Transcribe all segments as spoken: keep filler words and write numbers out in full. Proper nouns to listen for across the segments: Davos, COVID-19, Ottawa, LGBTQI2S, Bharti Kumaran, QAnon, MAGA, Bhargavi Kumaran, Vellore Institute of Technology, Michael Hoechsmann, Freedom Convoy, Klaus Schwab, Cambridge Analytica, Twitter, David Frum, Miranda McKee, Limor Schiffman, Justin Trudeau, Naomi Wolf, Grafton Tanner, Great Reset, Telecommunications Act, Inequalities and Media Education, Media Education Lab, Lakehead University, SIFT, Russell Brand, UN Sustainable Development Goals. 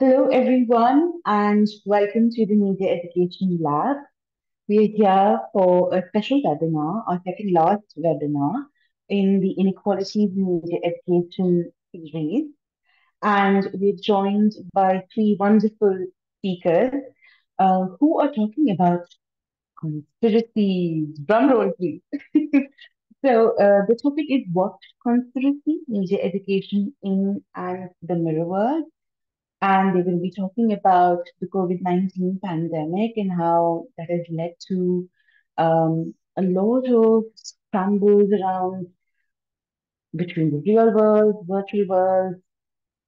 Hello, everyone, and welcome to the Media Education Lab. We are here for a special webinar, our second last webinar in the Inequalities in Media Education series. And we're joined by three wonderful speakers uh, who are talking about conspiracies. Drum roll, please. So uh, the topic is What Conspiracy? Media Education in and the Mirror World. And they will be talking about the COVID nineteen pandemic and how that has led to um, a lot of scrambles around between the real world, virtual world,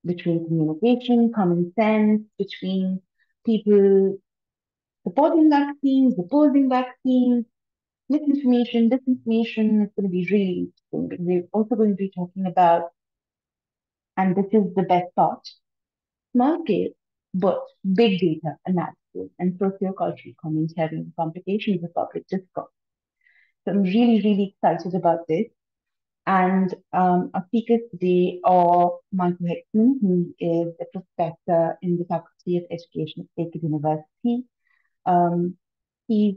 between communication, common sense, between people supporting vaccines, opposing vaccines, misinformation, disinformation. It's going to be really interesting because they're also going to be talking about, and this is the best part, small scale, but big data analysis and sociocultural commentary and complications of public discourse. So I'm really, really excited about this. And um, our speakers today are Michael Hoechsmann, who is a professor in the Faculty of Education at Lakehead University. Um, he's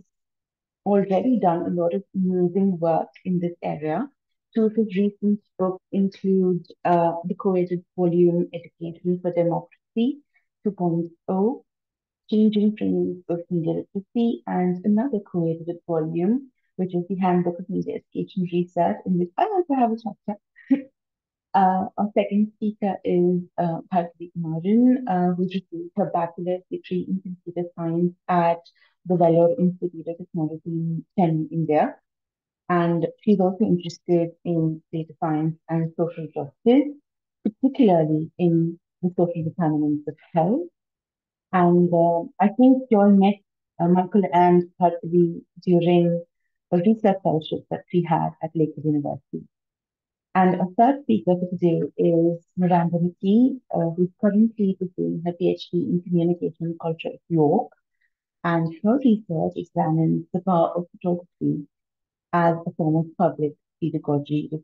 already done a lot of amazing work in this area. Two of his recent books include uh, the co-edited volume Education for Democracy two point oh, Changing Frames of Media Literacy, and another co-edited volume, which is the Handbook of Media Education Research, in which I also have a chapter. uh, our second speaker is uh, Bharti Kumaran, uh, who received her bachelor's degree in computer science at the Vellore Institute of Technology in Chennai, India. And she's also interested in data science and social justice, particularly in the social determinants of health. And uh, I think you all met uh, Michael and Bharti during a research fellowship that we had at Lakehead University. And our third speaker for today is Miranda McKee, uh, who's currently pursuing her PhD in communication and culture at York. And her research examines the power of photography as a form of public pedagogy with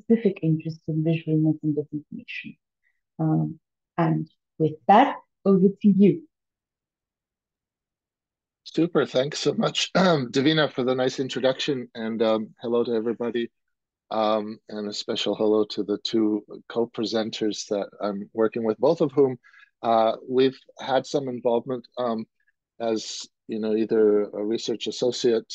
specific interest in visualness and disinformation. Um, and with that, over to you. Super, thanks so much, Davina, for the nice introduction, and um, hello to everybody, um, and a special hello to the two co-presenters that I'm working with, both of whom uh, we've had some involvement um, as, you know, either a research associate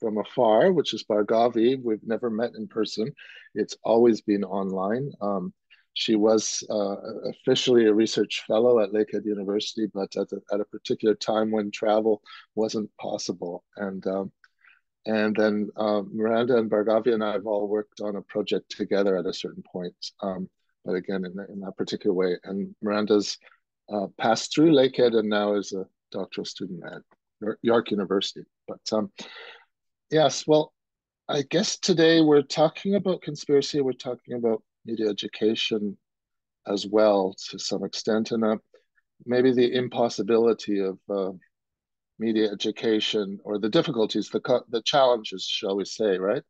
from afar, which is Bhargavi. We've never met in person. It's always been online. Um, she was uh, officially a research fellow at Lakehead University, but at a, at a particular time when travel wasn't possible. And um, and then uh, Miranda and Bhargavi and I have all worked on a project together at a certain point, um, but again, in, in that particular way. And Miranda's uh, passed through Lakehead and now is a doctoral student at York University. But um, yes, well, I guess today we're talking about conspiracy. We're talking about media education as well to some extent, and uh, maybe the impossibility of uh, media education, or the difficulties, the the challenges, shall we say, right,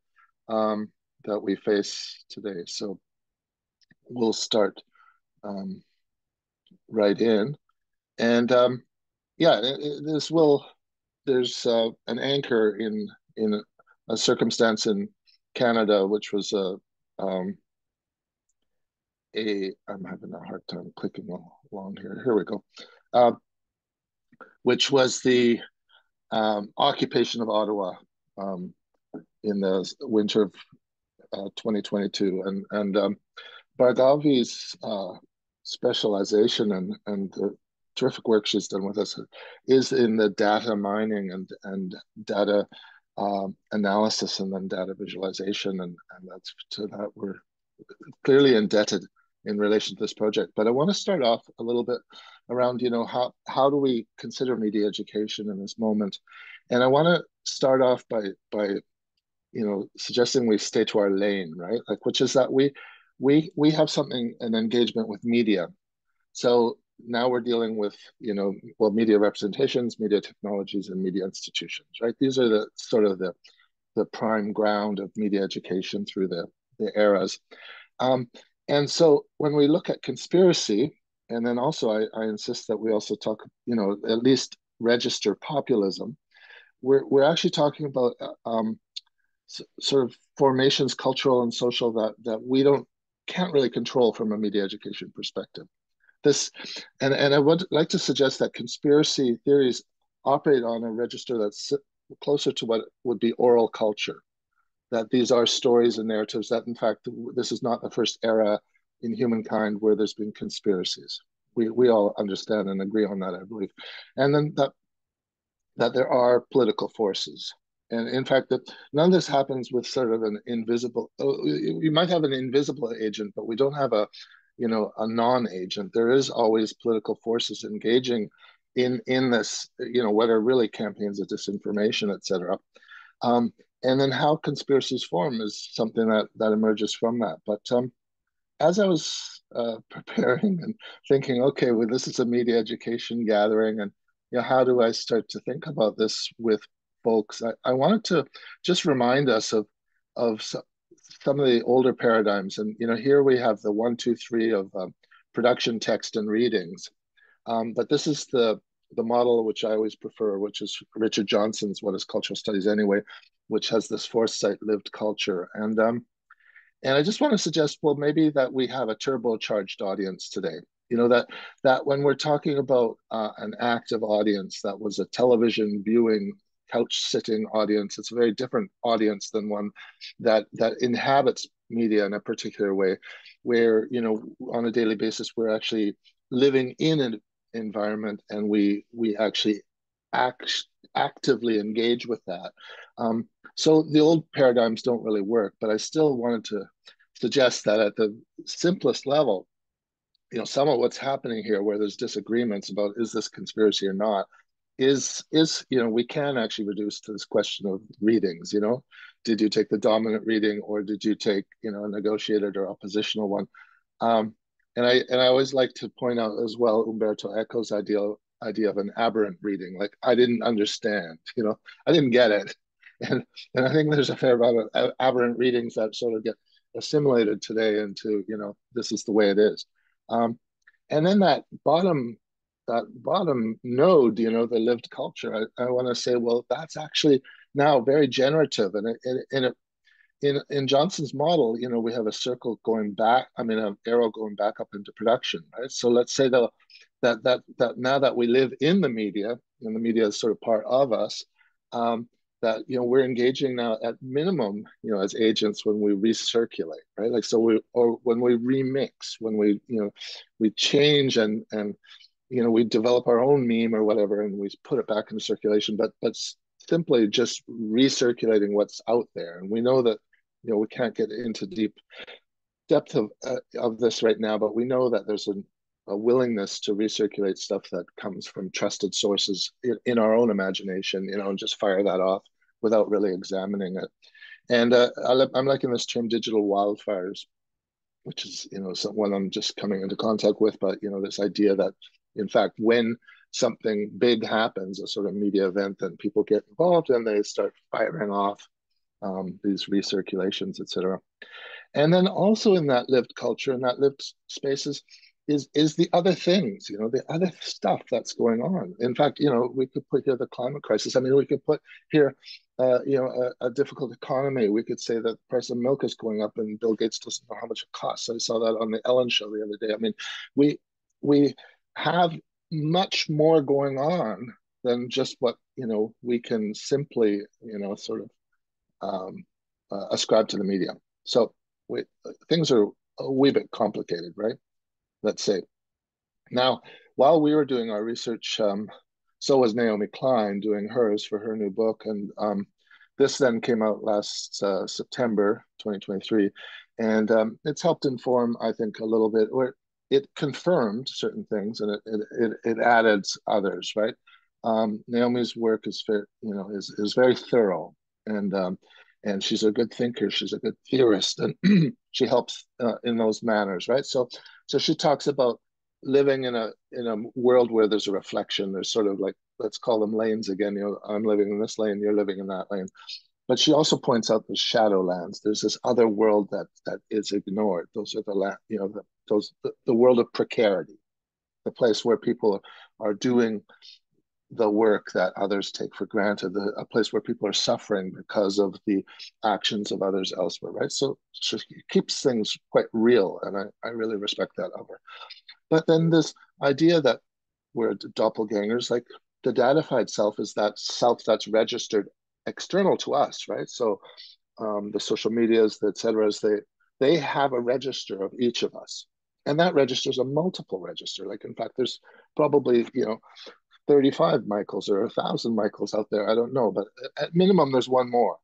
um, that we face today. So we'll start um, right in, and um, yeah, this will. There's uh, an anchor in. in a circumstance in Canada, which was a, um, a I'm having a hard time clicking along here, here we go, uh, which was the um, occupation of Ottawa um, in the winter of uh, twenty twenty-two. And, and um, Bhargavi's uh, specialization and, and the terrific work she's done with us is in the data mining and, and data Um, analysis and then data visualization, and, and that's to that we're clearly indebted in relation to this project. But I want to start off a little bit around, you know, how how do we consider media education in this moment? And I want to start off by by you know suggesting we stay to our lane, right? Like, which is that we we we have something, an engagement with media. So now we're dealing with, you know, well, media representations, media technologies, and media institutions, right? These are the sort of the, the prime ground of media education through the, the eras. Um, and so when we look at conspiracy, And then also, I, I insist that we also talk, you know, at least register populism. We're, we're actually talking about um, sort of formations, cultural and social, that, that we don't, can't really control from a media education perspective. This, and, and I would like to suggest that conspiracy theories operate on a register that's closer to what would be oral culture, that these are stories and narratives that, in fact, this is not the first era in humankind where there's been conspiracies. We, we all understand and agree on that, I believe. And then that, that there are political forces. And in fact, that none of this happens with sort of an invisible, you might have an invisible agent, but we don't have a, you know, a non-agent. There is always political forces engaging in, in this, you know, what are really campaigns of disinformation, et cetera. Um, and then how conspiracies form is something that, that emerges from that. But um, as I was uh, preparing and thinking, okay, well, this is a media education gathering, and you know, how do I start to think about this with folks? I, I wanted to just remind us of of some of the older paradigms, and you know, here we have the one, two, three of um, production, text, and readings. Um, but this is the the model which I always prefer, which is Richard Johnson's "What is Cultural Studies Anyway," which has this foresight lived culture. And um, and I just want to suggest, well, maybe that we have a turbocharged audience today. You know, that that when we're talking about uh, an active audience that was a television viewing, couch sitting audience, it's a very different audience than one that that inhabits media in a particular way, where, you know, on a daily basis we're actually living in an environment and we we actually act actively engage with that. Um, so the old paradigms don't really work, but I still wanted to suggest that at the simplest level, you know, some of what's happening here, where there's disagreements about is this conspiracy or not, is, is, you know, we can actually reduce to this question of readings. You know, did you take the dominant reading, or did you take, you know, a negotiated or oppositional one? Um, and I and I always like to point out as well Umberto Eco's idea idea of an aberrant reading. Like, I didn't understand, you know, I didn't get it, and and I think there's a fair amount of aberrant readings that sort of get assimilated today into, you know, this is the way it is. Um, and then that bottom. That bottom node, you know, the lived culture, I, I want to say, well, that's actually now very generative. And in in, in in Johnson's model, you know, we have a circle going back, I mean, an arrow going back up into production, right? So let's say that, that, that, that now that we live in the media, and the media is sort of part of us, um, that, you know, we're engaging now at minimum, you know, as agents when we recirculate, right? Like, so we, or when we remix, when we, you know, we change and, and, you know, we develop our own meme or whatever, and we put it back into circulation, but but simply just recirculating what's out there. And we know that, you know, we can't get into deep depth of, uh, of this right now, but we know that there's an, a willingness to recirculate stuff that comes from trusted sources in, in our own imagination, you know, and just fire that off without really examining it. And uh, I, I'm liking this term digital wildfires, which is, you know, someone I'm just coming into contact with, but, you know, this idea that, in fact, when something big happens, a sort of media event, then people get involved and they start firing off um, these recirculations, et cetera. And then also in that lived culture and that lived spaces is, is the other things, you know, the other stuff that's going on. In fact, you know, we could put here the climate crisis. I mean, we could put here, uh, you know, a, a difficult economy. We could say that the price of milk is going up and Bill Gates doesn't know how much it costs. I saw that on the Ellen show the other day. I mean, we, we, have much more going on than just what, you know, we can simply, you know, sort of um, uh, ascribe to the media. So we, things are a wee bit complicated, right? Let's say. Now, while we were doing our research, um, so was Naomi Klein doing hers for her new book. And um, this then came out last uh, September twenty twenty-three. And um, it's helped inform, I think, a little bit. Or, it confirmed certain things and it it it added others, right? Um, Naomi's work is very, you know, is is very thorough, and um, and she's a good thinker. She's a good theorist, and she helps uh, in those manners, right? So so she talks about living in a in a world where there's a reflection. There's sort of like, let's call them lanes again. You know, I'm living in this lane, you're living in that lane. But she also points out the shadowlands. There's this other world that that is ignored. Those are the la you know the, Those, the, the world of precarity, the place where people are doing the work that others take for granted, the, a place where people are suffering because of the actions of others elsewhere, right? So, so it keeps things quite real, and I, I really respect that of her. But then this idea that we're doppelgangers, like the datafied self is that self that's registered external to us, right? So um, the social medias, the et cetera, they, they have a register of each of us. And that register's a multiple register. Like, in fact, there's probably, you know, thirty-five Michaels or a thousand Michaels out there. I don't know, but at minimum, there's one more.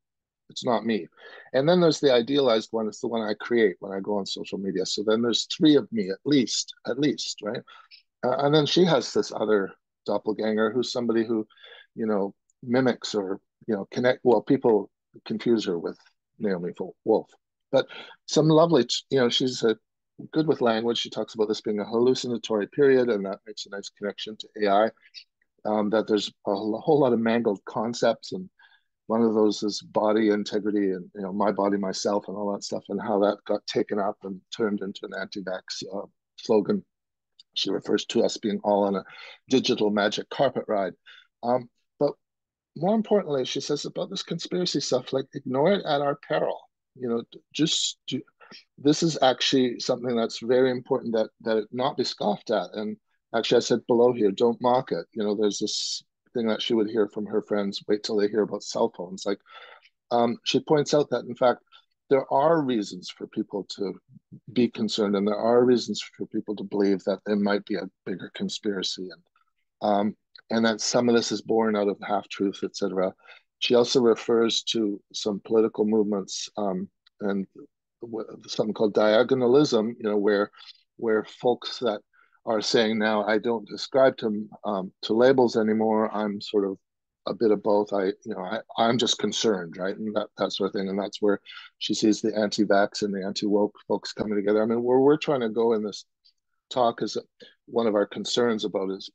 It's not me. And then there's the idealized one. It's the one I create when I go on social media. So then there's three of me at least, at least, right? Uh, and then she has this other doppelganger who's somebody who, you know, mimics or, you know, connect. Well, people confuse her with Naomi Wolf, but some lovely, you know, she's a good with language. She talks about this being a hallucinatory period, and that makes a nice connection to A I, um, that there's a whole lot of mangled concepts, and one of those is body integrity and, you know, my body, myself, and all that stuff, and how that got taken up and turned into an anti-vax uh, slogan. She refers to us being all on a digital magic carpet ride. Um, but more importantly, she says about this conspiracy stuff, like, ignore it at our peril. You know, just do, this is actually something that's very important, that that it not be scoffed at. And actually, I said below here, don't mock it. You know, there's this thing that she would hear from her friends, wait till they hear about cell phones. Like, um, she points out that, in fact, there are reasons for people to be concerned, and there are reasons for people to believe that there might be a bigger conspiracy, and um, and that some of this is born out of half-truth, et cetera. She also refers to some political movements um, and something called diagonalism, you know, where where folks that are saying now, I don't describe to um, to labels anymore. I'm sort of a bit of both. I, you know, I, I'm just concerned, right? And that, that sort of thing. And that's where she sees the anti-vax and the anti-woke folks coming together. I mean, where we're trying to go in this talk is one of our concerns about is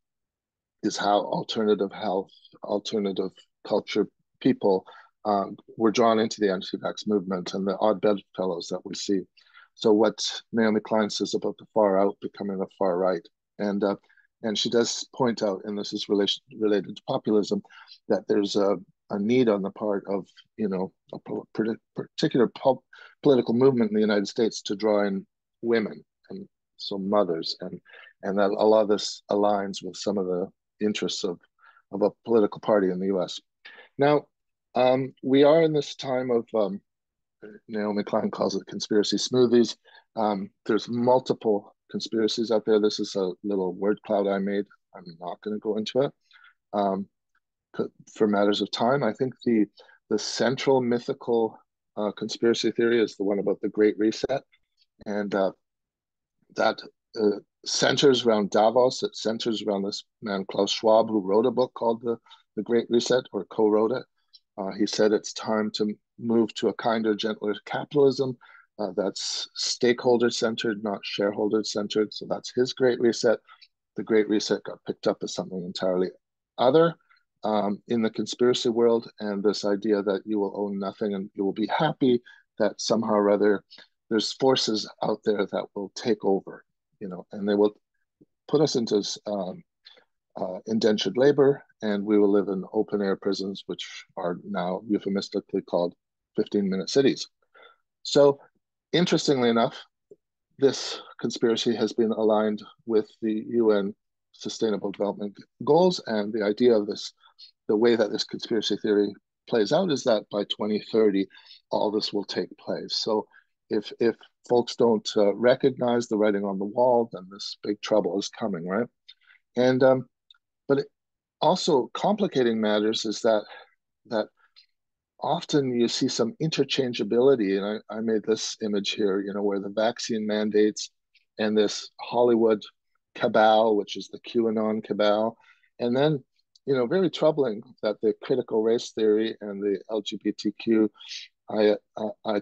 is how alternative health, alternative culture people um, were drawn into the anti-vax movement and the odd bedfellows that we see. So what Naomi Klein says about the far out becoming the far right. And uh, And she does point out, and this is relation, related to populism, that there's a, a need on the part of, you know, a particular po political movement in the United States to draw in women, and so mothers, and and that a lot of this aligns with some of the interests of, of a political party in the U S. Now, um, we are in this time of, um, Naomi Klein calls it conspiracy smoothies. Um, there's multiple conspiracies out there. This is a little word cloud I made. I'm not going to go into it um, for matters of time. I think the the central mythical uh, conspiracy theory is the one about the Great Reset, and uh, that uh, centers around Davos. It centers around this man Klaus Schwab, who wrote a book called the the Great Reset, or co-wrote it. Uh, he said it's time to move to a kinder, gentler capitalism. Uh, that's stakeholder-centered, not shareholder-centered. So that's his Great Reset. The Great Reset got picked up as something entirely other um, in the conspiracy world, and this idea that you will own nothing and you will be happy, that somehow or other there's forces out there that will take over, you know, and they will put us into um, uh, indentured labor, and we will live in open-air prisons, which are now euphemistically called fifteen-minute cities. So, interestingly enough, this conspiracy has been aligned with the U N Sustainable Development Goals, and the idea of this, the way that this conspiracy theory plays out is that by twenty thirty, all this will take place. So if, if folks don't uh, recognize the writing on the wall, then this big trouble is coming, right? And, um, but it, also complicating matters is that, that often you see some interchangeability, and I, I made this image here, you know, where the vaccine mandates and this Hollywood cabal, which is the QAnon cabal, and then, you know, very troubling that the critical race theory and the L G B T Q I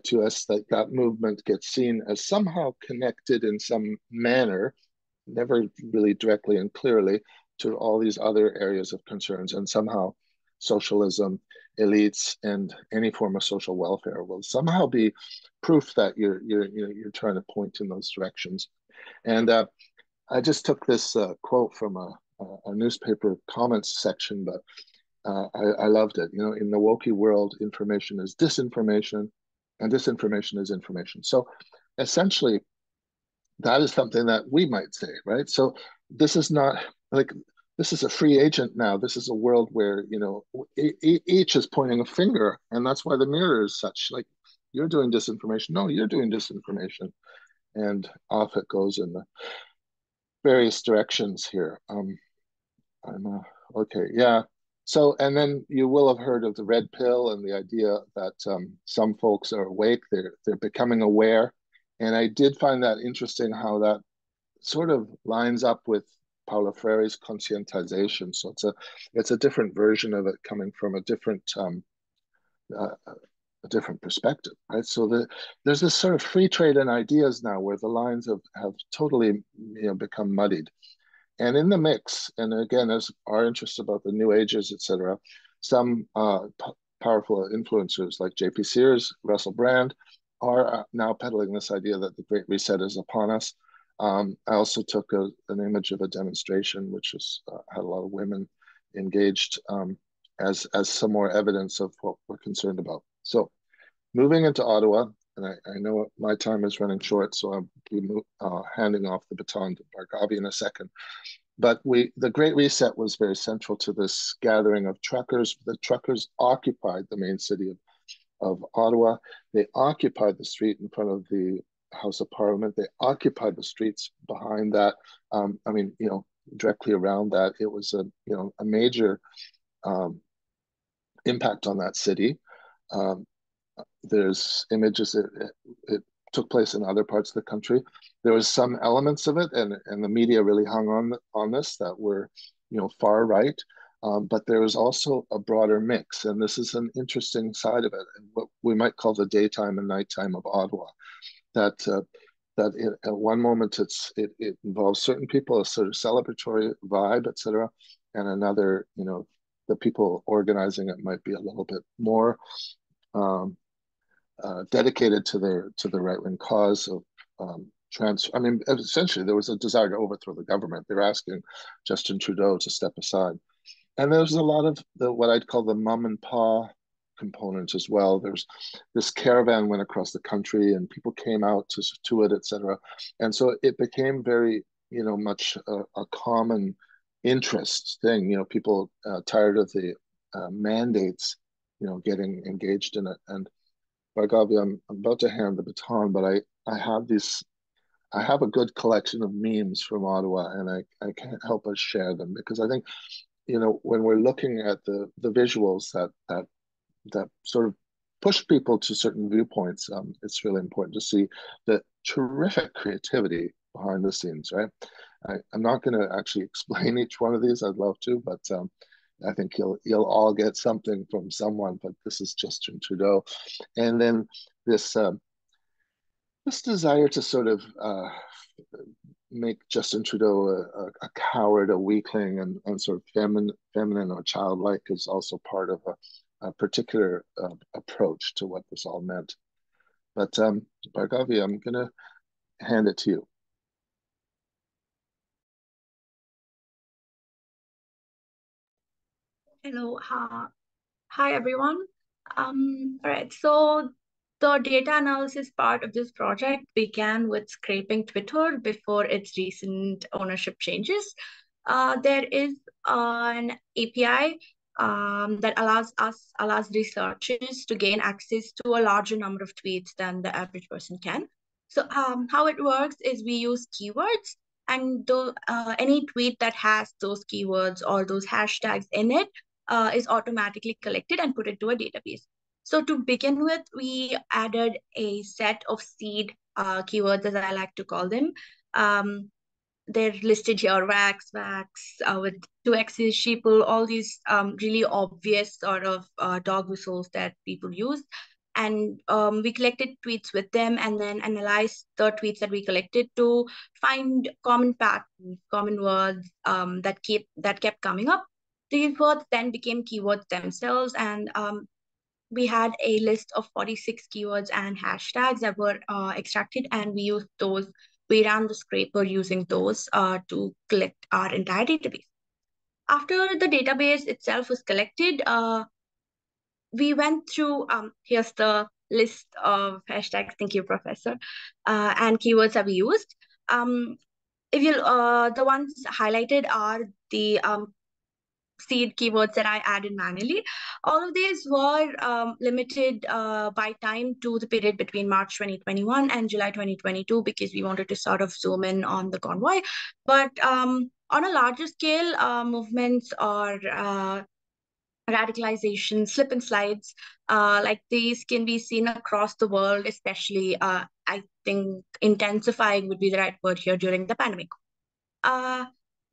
two S, that that movement gets seen as somehow connected in some manner, never really directly and clearly, to all these other areas of concerns, and somehow socialism, elites, and any form of social welfare will somehow be proof that you're you're you're trying to point in those directions. And uh, I just took this uh, quote from a, a newspaper comments section, but uh, I, I loved it. You know, in the wokey world, information is disinformation, and disinformation is information. So essentially, that is something that we might say, right? So this is not like, this is a free agent now. This is a world where, you know, each is pointing a finger, and that's why the mirror is such. Like, you're doing disinformation. No, you're doing disinformation. And off it goes in the various directions here. Um, I'm uh, okay, yeah. So, and then you will have heard of the red pill and the idea that um, some folks are awake, they're, they're becoming aware. And I did find that interesting how that sort of lines up with Paulo Freire's conscientization. So it's a, it's a different version of it coming from a different, um, uh, a different perspective, right? So the, there's this sort of free trade in ideas now where the lines have, have totally, you know, become muddied. And in the mix, and again, as our interest about the New Ages, et cetera, some uh, powerful influencers like J P Sears, Russell Brand, are now peddling this idea that the Great Reset is upon us. Um, I also took a, an image of a demonstration, which is, uh, had a lot of women engaged um, as, as some more evidence of what we're concerned about. So moving into Ottawa, and I, I know my time is running short, so I'll be uh, handing off the baton to Bhargavi in a second. But we, the Great Reset was very central to this gathering of truckers. The truckers occupied the main city of, of Ottawa. They occupied the street in front of the House of Parliament. They occupied the streets behind that. Um, I mean, you know, directly around that. It was a, you know, a major um, impact on that city. Um, there's images, it, it, it took place in other parts of the country. There was some elements of it, and, and the media really hung on on this, that were, you know, far right, um, but there was also a broader mix, and this is an interesting side of it, what we might call the daytime and nighttime of Ottawa, that uh, that it, at one moment it's it, it involves certain people, a sort of celebratory vibe, et cetera, and another, you know, the people organizing it might be a little bit more Um, uh, dedicated to their to the right wing cause of um, trans. I mean, essentially, there was a desire to overthrow the government. They were asking Justin Trudeau to step aside, and there was a lot of the, what I'd call the mom and pa components as well. There's this caravan went across the country, and people came out to to it, et cetera. And so it became very, you know, much a, a common interest thing. You know, people uh, tired of the uh, mandates, you know, getting engaged in it. And Bhargavi, I'm, I'm about to hand the baton, but I, I have these, I have a good collection of memes from Ottawa, and I, I can't help but share them, because I think, you know, when we're looking at the the visuals that that that sort of push people to certain viewpoints, um, it's really important to see the terrific creativity behind the scenes, right? I, I'm not going to actually explain each one of these. I'd love to, but um, I think you'll you'll all get something from someone, but this is Justin Trudeau, and then this um, this desire to sort of uh, make Justin Trudeau a, a coward, a weakling, and, and sort of feminine, feminine or childlike is also part of a, a particular uh, approach to what this all meant. But um, Bhargavi, I'm going to hand it to you. Hello, uh, hi everyone. Um, all right, so the data analysis part of this project began with scraping Twitter before its recent ownership changes. Uh, there is an A P I um, that allows us, allows researchers to gain access to a larger number of tweets than the average person can. So um, how it works is we use keywords, and the, uh, any tweet that has those keywords or those hashtags in it, Uh, is automatically collected and put into a database. So to begin with, we added a set of seed uh, keywords, as I like to call them. Um, they're listed here, wax, wax, uh, with two X's, sheeple, all these um, really obvious sort of uh, dog whistles that people use. And um, we collected tweets with them, and then analyzed the tweets that we collected to find common patterns, common words um, that, keep, that kept coming up. These words then became keywords themselves, and um, we had a list of forty-six keywords and hashtags that were uh, extracted, and we used those We ran the scraper using those uh, to collect our entire database. After the database itself was collected, uh, we went through, um, here's the list of hashtags, thank you, Professor, uh, and keywords that we used. Um, if you, uh, the ones highlighted are the um, seed keywords that I added manually. All of these were um, limited uh, by time to the period between March twenty twenty-one and July twenty twenty-two, because we wanted to sort of zoom in on the convoy. But um, on a larger scale, uh, movements or uh, radicalization, slip and slides, uh, like these can be seen across the world, especially, uh, I think, intensifying would be the right word here during the pandemic. Uh,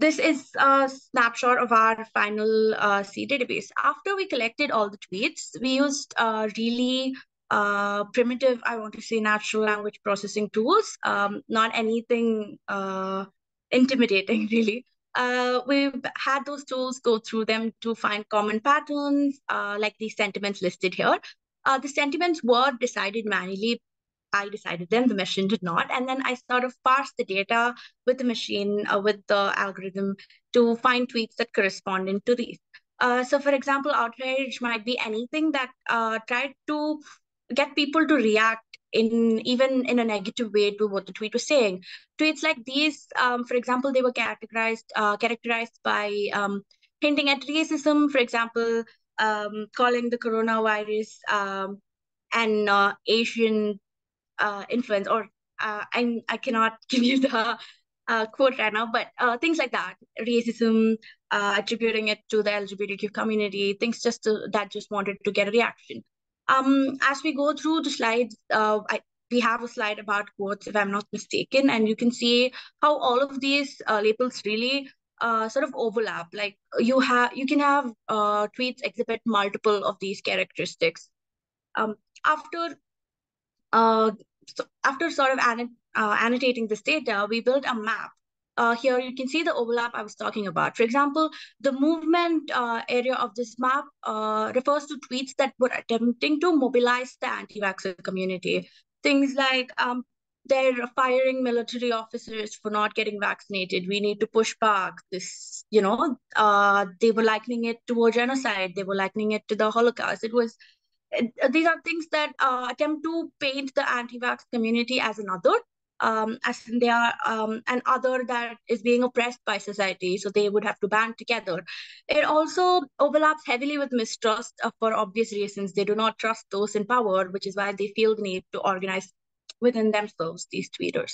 This is a snapshot of our final uh, seed database. After we collected all the tweets, we used uh, really uh, primitive, I want to say, natural language processing tools, um, not anything uh, intimidating, really. Uh, we had those tools go through them to find common patterns, uh, like these sentiments listed here. Uh, the sentiments were decided manually. I decided them, the machine did not. And then I sort of parsed the data with the machine, uh, with the algorithm to find tweets that correspond to these. Uh, so for example, outrage might be anything that uh, tried to get people to react in even in a negative way to what the tweet was saying. Tweets like these, um, for example, they were categorized, uh, characterized by um, hinting at racism, for example, um, calling the coronavirus um, an uh, Asian Uh, influence, or uh, I I cannot give you the uh, quote right now, but uh, things like that, racism, uh, attributing it to the L G B T Q community, things just to, that just wanted to get a reaction. Um, as we go through the slides, uh, I, we have a slide about quotes, if I'm not mistaken, and you can see how all of these uh, labels really uh, sort of overlap. Like you have, you can have uh, tweets exhibit multiple of these characteristics. Um, after Uh, so after sort of annot uh, annotating this data, we built a map. Uh, here you can see the overlap I was talking about. For example, the movement uh, area of this map uh, refers to tweets that were attempting to mobilize the anti-vaxxer community. Things like um, they're firing military officers for not getting vaccinated. We need to push back. This, you know, uh, they were likening it to a genocide. They were likening it to the Holocaust. It was. These are things that uh, attempt to paint the anti-vax community as another, um, as they are um, an other that is being oppressed by society, so they would have to band together. It also overlaps heavily with mistrust uh, for obvious reasons. They do not trust those in power, which is why they feel the need to organize within themselves, these tweeters.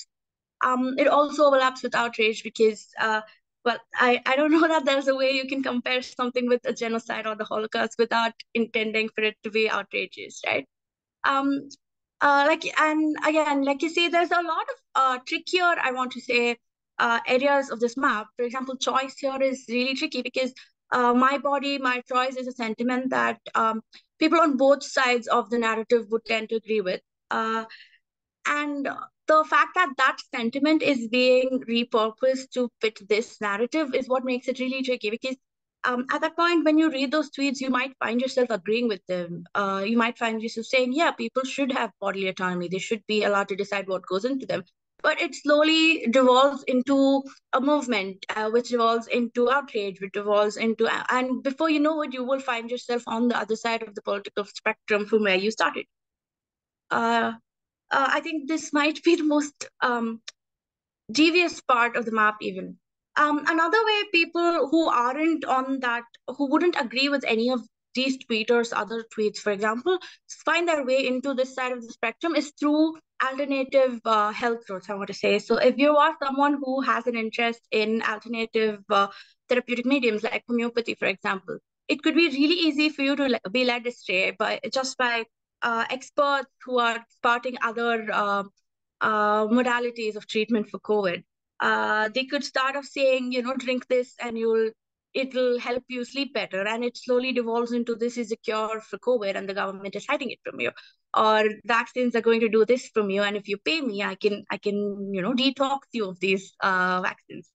Um, it also overlaps with outrage because uh, Well, I, I don't know that there's a way you can compare something with a genocide or the Holocaust without intending for it to be outrageous, right? Um, uh, like and again, like you see, there's a lot of uh, trickier, I want to say, uh, areas of this map. For example, choice here is really tricky because uh, my body, my choice is a sentiment that um, people on both sides of the narrative would tend to agree with. Uh, and... The fact that that sentiment is being repurposed to fit this narrative is what makes it really tricky, because um, at that point, when you read those tweets, you might find yourself agreeing with them. Uh, you might find yourself saying, yeah, people should have bodily autonomy. They should be allowed to decide what goes into them. But it slowly devolves into a movement, uh, which devolves into outrage, which devolves into... And before you know it, you will find yourself on the other side of the political spectrum from where you started. Uh, Uh, I think this might be the most um, devious part of the map even. Um, another way people who aren't on that, who wouldn't agree with any of these tweeters, other tweets, for example, find their way into this side of the spectrum is through alternative uh, health routes, I want to say. So if you are someone who has an interest in alternative uh, therapeutic mediums like homeopathy, for example, it could be really easy for you to be led astray by, just by Uh, experts who are spouting other uh, uh, modalities of treatment for COVID. Uh, they could start off saying, you know, drink this and you'll, it'll help you sleep better. And it slowly devolves into this is a cure for COVID and the government is hiding it from you. Or vaccines are going to do this from you. And if you pay me, I can, I can you know, detox you of these uh, vaccines.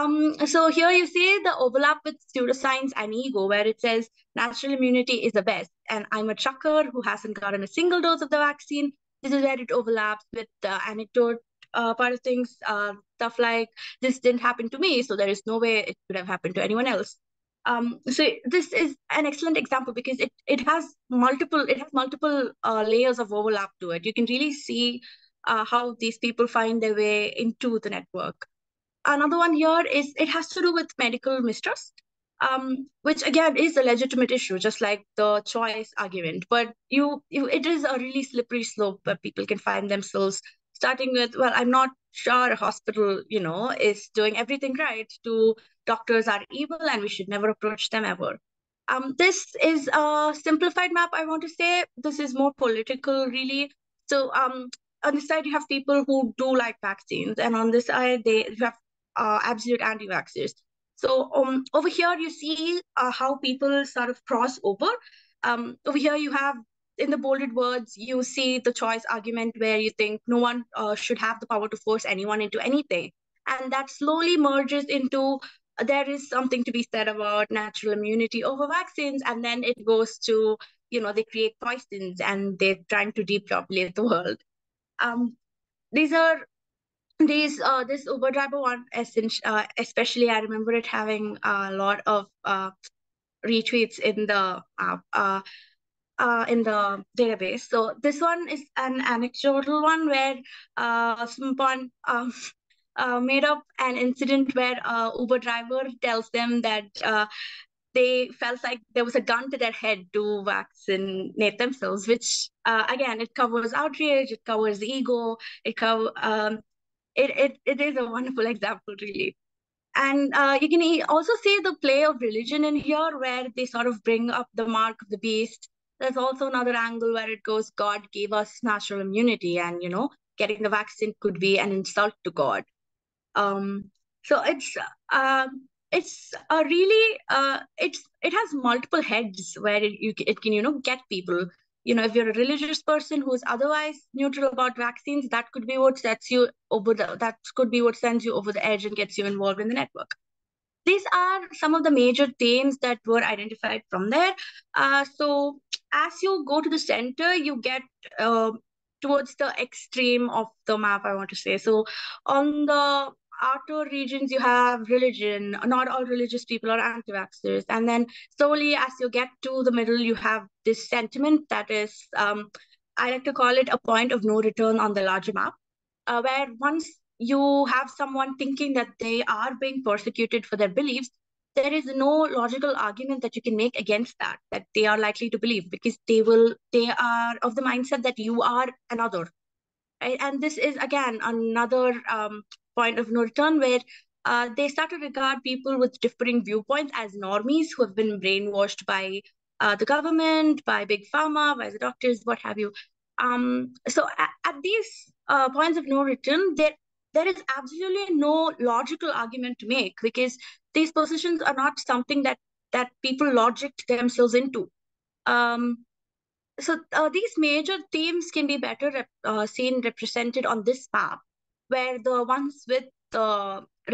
Um, so here you see the overlap with pseudoscience and ego, where it says natural immunity is the best, and I'm a trucker who hasn't gotten a single dose of the vaccine. This is where it overlaps with the anecdote uh, part of things, uh, stuff like this didn't happen to me, so there is no way it could have happened to anyone else. Um, so this is an excellent example because it it has multiple it has multiple uh, layers of overlap to it. You can really see uh, how these people find their way into the network. Another one here is it has to do with medical mistrust, um, which again is a legitimate issue, just like the choice argument. But you, you it is a really slippery slope where people can find themselves starting with, well, I'm not sure a hospital, you know, is doing everything right, to doctors are evil and we should never approach them ever. Um, this is a simplified map, I want to say. This is more political, really. So um, on this side, you have people who do like vaccines, and on this side, they you have uh, absolute anti-vaxxers. So um, over here, you see uh, how people sort of cross over. Um, over here, you have, in the bolded words, you see the choice argument where you think no one uh, should have the power to force anyone into anything. And that slowly merges into uh, there is something to be said about natural immunity over vaccines. And then it goes to, you know, they create poisons and they're trying to depopulate the world. Um, these are, these, uh, this Uber driver one, uh, especially, I remember it having a lot of uh, retweets in the uh, uh, Uh, in the database. So this one is an anecdotal one where uh, someone uh, uh, made up an incident where a Uber driver tells them that uh, they felt like there was a gun to their head to vaccinate themselves, which uh, again, it covers outrage, it covers ego, it, co um, it, it, it is a wonderful example, really. And uh, you can also see the play of religion in here where they sort of bring up the mark of the beast. There's also another angle where it goes, God gave us natural immunity and, you know, getting the vaccine could be an insult to God. Um, so it's uh, it's a really, uh, it's it has multiple heads where it, you, it can, you know, get people. You know, if you're a religious person who's otherwise neutral about vaccines, that could be what sets you over the, that could be what sends you over the edge and gets you involved in the network. These are some of the major themes that were identified from there. Uh, so as you go to the center, you get uh, towards the extreme of the map, I want to say. So on the outer regions, you have religion. Not all religious people are anti-vaxxers. And then slowly as you get to the middle, you have this sentiment that is, um, I like to call it a point of no return on the larger map, uh, where once you have someone thinking that they are being persecuted for their beliefs, there is no logical argument that you can make against that, that they are likely to believe, because they will, they are of the mindset that you are another. Right? And this is, again, another um, point of no return where uh, they start to regard people with differing viewpoints as normies who have been brainwashed by uh, the government, by Big Pharma, by the doctors, what have you. Um, so at, at these uh, points of no return, there There is absolutely no logical argument to make, because these positions are not something that that people logicked themselves into. Um, so uh, these major themes can be better rep uh, seen represented on this map, where the ones with the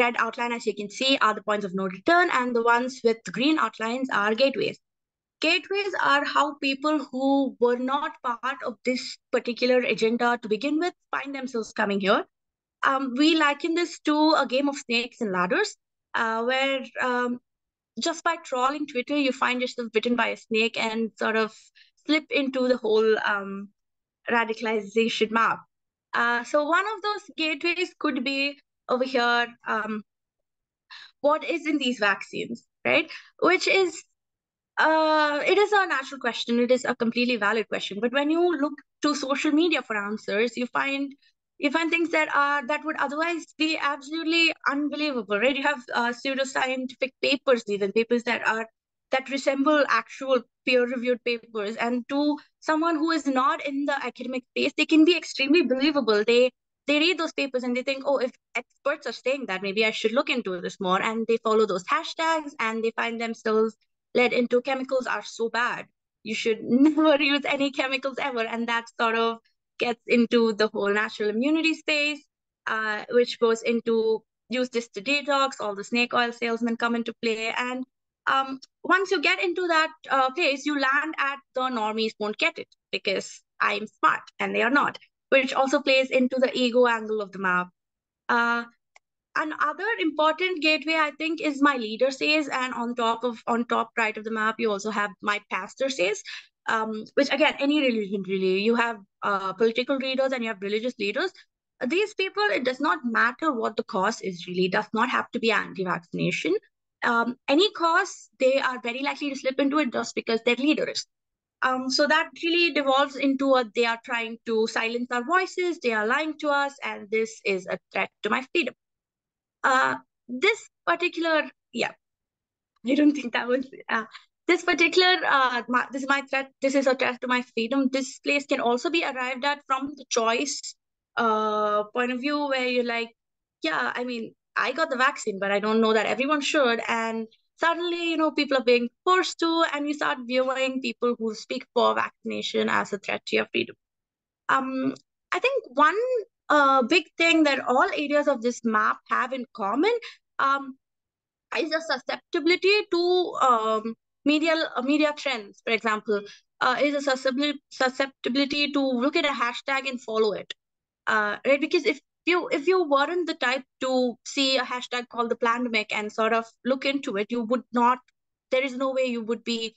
red outline, as you can see, are the points of no return, and the ones with green outlines are gateways. Gateways are how people who were not part of this particular agenda to begin with find themselves coming here. Um, we liken this to a game of snakes and ladders, uh, where um, just by trawling Twitter, you find yourself bitten by a snake and sort of slip into the whole um, radicalization map. Uh, so one of those gateways could be over here, um, what is in these vaccines, right? Which is, uh, it is a natural question. It is a completely valid question. But when you look to social media for answers, you find... You find things that are that would otherwise be absolutely unbelievable, right? You have uh, pseudoscientific papers, even papers that are that resemble actual peer-reviewed papers. And to someone who is not in the academic space, they can be extremely believable. They they read those papers and they think, oh, if experts are saying that, maybe I should look into this more. And they follow those hashtags and they find themselves led into chemicals are so bad. You should never use any chemicals ever. And that sort of gets into the whole natural immunity space, uh, which goes into use this to detox, all the snake oil salesmen come into play. And um, once you get into that uh, place, you land at the normies won't get it because I'm smart and they are not. which also plays into the ego angle of the map. Uh, another important gateway, I think, is my leader says, and on top of on top right of the map, you also have my pastor says, um, which again, any religion really, you have uh, political leaders and you have religious leaders. These people, it does not matter what the cause is really, it does not have to be anti-vaccination. Um, any cause, they are very likely to slip into it just because their leader is. Um, so that really devolves into what they are trying to silence our voices, they are lying to us, and this is a threat to my freedom. Uh, this particular, yeah, I don't think that was, uh, this particular, uh, my, this is my threat, this is a threat to my freedom. This place can also be arrived at from the choice uh, point of view where you're like, yeah, I mean, I got the vaccine, but I don't know that everyone should. And suddenly, you know, people are being forced to, and you start viewing people who speak for vaccination as a threat to your freedom. Um, I think one uh, big thing that all areas of this map have in common um, is the susceptibility to um, media, uh, media trends, for example, uh, is a susceptibility to look at a hashtag and follow it, uh, right? Because if If you, if you weren't the type to see a hashtag called the plandemic and sort of look into it, you would not, there is no way you would be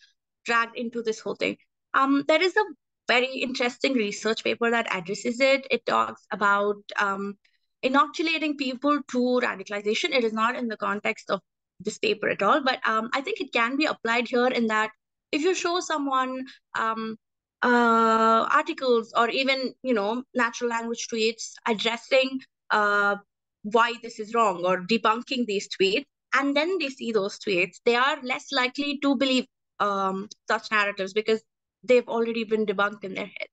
dragged into this whole thing. Um, there is a very interesting research paper that addresses it. It talks about um, inoculating people to radicalization. It is not in the context of this paper at all, but um, I think it can be applied here in that if you show someone um, Uh, articles or even, you know, natural language tweets addressing uh, why this is wrong or debunking these tweets, and then they see those tweets, they are less likely to believe um, such narratives because they've already been debunked in their head.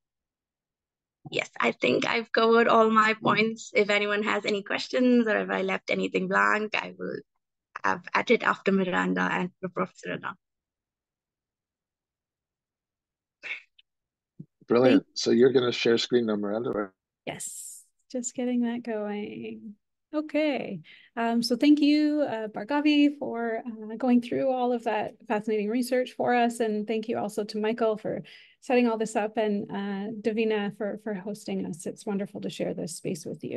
Yes, I think I've covered all my points. If anyone has any questions or if I left anything blank, I will have at it after Miranda and Professor Anna. Brilliant. So you're going to share screen now, Miranda? Yes, just getting that going. Okay. Um, so thank you, uh, Bhargavi, for uh, going through all of that fascinating research for us. And thank you also to Michael for setting all this up and uh, Davina for, for hosting us. It's wonderful to share this space with you.